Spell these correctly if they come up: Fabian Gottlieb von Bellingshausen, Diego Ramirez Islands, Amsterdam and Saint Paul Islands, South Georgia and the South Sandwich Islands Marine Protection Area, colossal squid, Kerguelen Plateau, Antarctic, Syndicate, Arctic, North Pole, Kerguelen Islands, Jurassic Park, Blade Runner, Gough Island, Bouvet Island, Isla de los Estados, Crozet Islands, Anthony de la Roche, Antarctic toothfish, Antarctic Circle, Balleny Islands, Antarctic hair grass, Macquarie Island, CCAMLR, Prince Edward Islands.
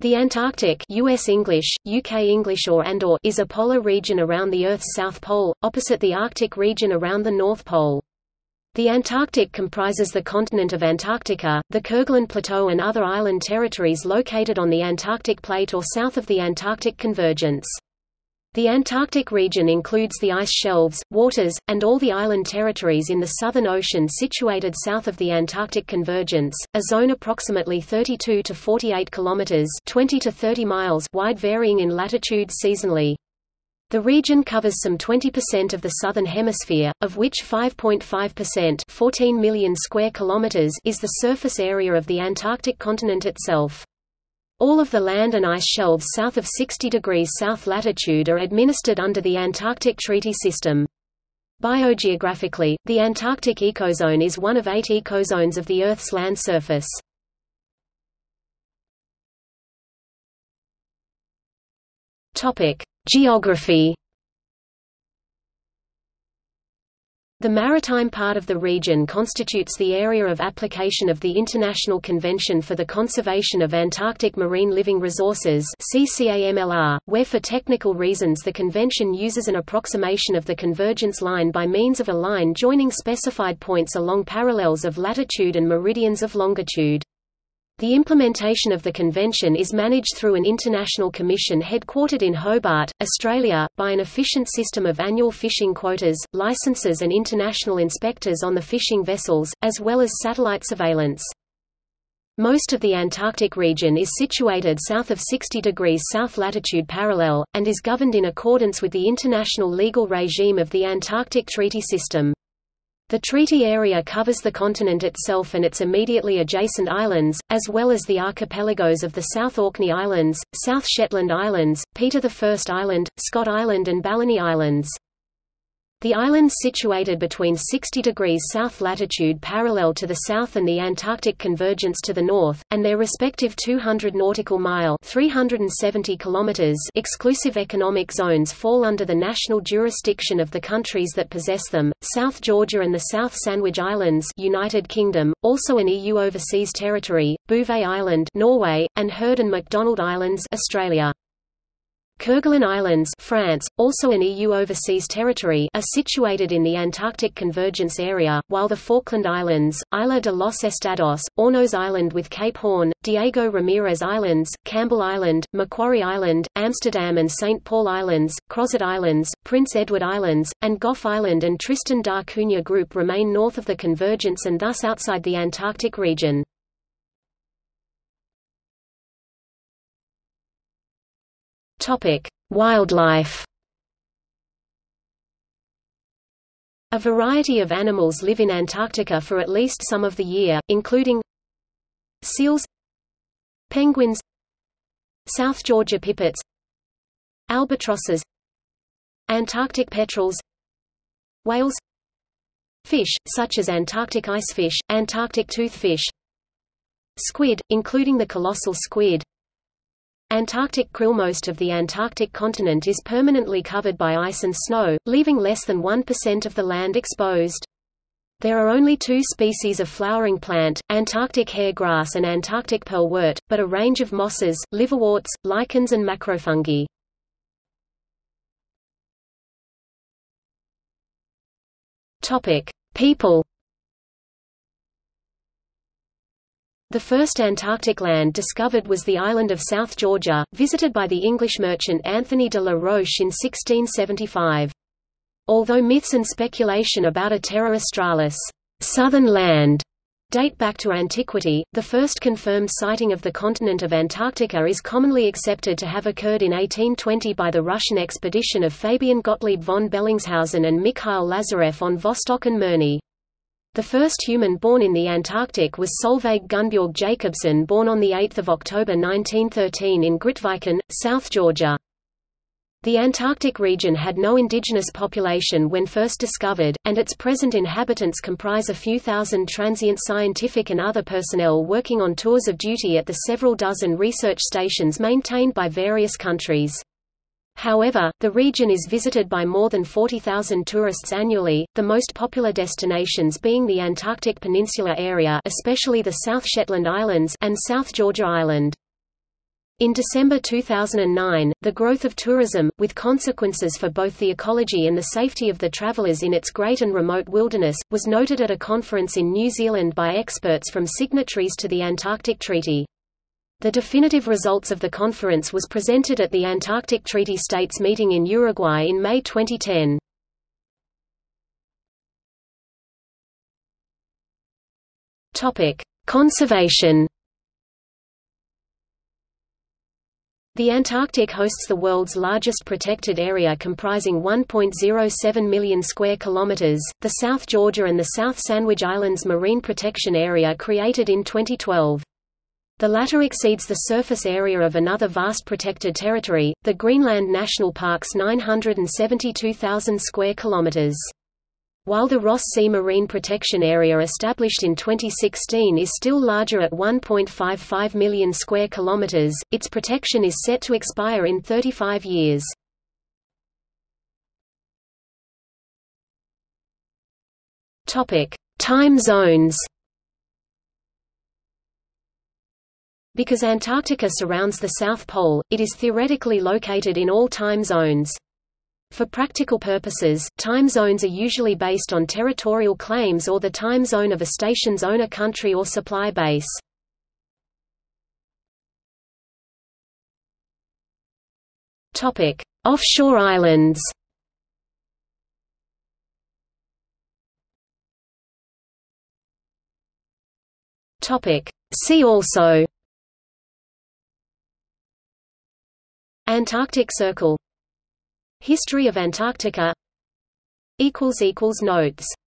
The Antarctic (US English, UK English or and/or) is a polar region around the Earth's south pole, opposite the Arctic region around the north pole. The Antarctic comprises the continent of Antarctica, the Kerguelen Plateau and other island territories located on the Antarctic Plate or south of the Antarctic Convergence. The Antarctic region includes the ice shelves, waters, and all the island territories in the Southern Ocean situated south of the Antarctic Convergence, a zone approximately 32 to 48 kilometers (20 to 30 miles) wide varying in latitude seasonally. The region covers some 20% of the southern hemisphere, of which 5.5% (14 million square kilometers) is the surface area of the Antarctic continent itself. All of the land and ice shelves south of 60 degrees south latitude are administered under the Antarctic Treaty System. Biogeographically, the Antarctic ecozone is one of 8 ecozones of the Earth's land surface. Geography. The maritime part of the region constitutes the area of application of the International Convention for the Conservation of Antarctic Marine Living Resources (CCAMLR), where for technical reasons the convention uses an approximation of the convergence line by means of a line joining specified points along parallels of latitude and meridians of longitude. The implementation of the convention is managed through an international commission headquartered in Hobart, Australia, by an efficient system of annual fishing quotas, licenses and international inspectors on the fishing vessels, as well as satellite surveillance. Most of the Antarctic region is situated south of 60 degrees south latitude parallel, and is governed in accordance with the international legal regime of the Antarctic Treaty System. The treaty area covers the continent itself and its immediately adjacent islands, as well as the archipelagos of the South Orkney Islands, South Shetland Islands, Peter I Island, Scott Island and Balleny Islands. The islands situated between 60 degrees south latitude parallel to the south and the Antarctic Convergence to the north, and their respective 200 nautical mile (370 kilometers) exclusive economic zones fall under the national jurisdiction of the countries that possess them. South Georgia and the South Sandwich Islands, United Kingdom, also an EU overseas territory, Bouvet Island, Norway, and Heard and McDonald Islands, Australia. Kerguelen Islands, France, also an EU overseas territory, are situated in the Antarctic Convergence area, while the Falkland Islands, Isla de los Estados, Ornos Island with Cape Horn, Diego Ramirez Islands, Campbell Island, Macquarie Island, Amsterdam and Saint Paul Islands, Crozet Islands, Prince Edward Islands, and Gough Island and Tristan da Cunha group remain north of the Convergence and thus outside the Antarctic region. Wildlife. A variety of animals live in Antarctica for at least some of the year, including seals, penguins, South Georgia pipits, albatrosses, Antarctic petrels, whales, fish, such as Antarctic icefish, Antarctic toothfish, squid, including the colossal squid, Antarctic krill. Most of the Antarctic continent is permanently covered by ice and snow, leaving less than 1% of the land exposed. There are only 2 species of flowering plant, Antarctic hair grass and Antarctic pearlwort, but a range of mosses, liverworts, lichens and macrofungi. People. The first Antarctic land discovered was the island of South Georgia, visited by the English merchant Anthony de la Roche in 1675. Although myths and speculation about a terra australis, southern land, date back to antiquity, the first confirmed sighting of the continent of Antarctica is commonly accepted to have occurred in 1820 by the Russian expedition of Fabian Gottlieb von Bellingshausen and Mikhail Lazarev on Vostok and Mirny. The first human born in the Antarctic was Solveig Gunnbjørg Jacobsen, born on 8 October 1913 in Grytviken, South Georgia. The Antarctic region had no indigenous population when first discovered, and its present inhabitants comprise a few thousand transient scientific and other personnel working on tours of duty at the several dozen research stations maintained by various countries. However, the region is visited by more than 40,000 tourists annually, the most popular destinations being the Antarctic Peninsula area, especially the South Shetland Islands, and South Georgia Island. In December 2009, the growth of tourism, with consequences for both the ecology and the safety of the travelers in its great and remote wilderness, was noted at a conference in New Zealand by experts from signatories to the Antarctic Treaty. The definitive results of the conference was presented at the Antarctic Treaty States meeting in Uruguay in May 2010. Conservation. The Antarctic hosts the world's largest protected area comprising 1.07 million square kilometers, the South Georgia and the South Sandwich Islands Marine Protection Area created in 2012. The latter exceeds the surface area of another vast protected territory, the Greenland National Park's 972,000 square kilometers. While the Ross Sea Marine Protection Area established in 2016 is still larger at 1.55 million square kilometers, its protection is set to expire in 35 years. Topic: Time zones. Because Antarctica surrounds the South Pole, it is theoretically located in all time zones. For practical purposes, time zones are usually based on territorial claims or the time zone of a station's owner country or supply base. Offshore islands. See also: Antarctic Circle, History of Antarctica. Notes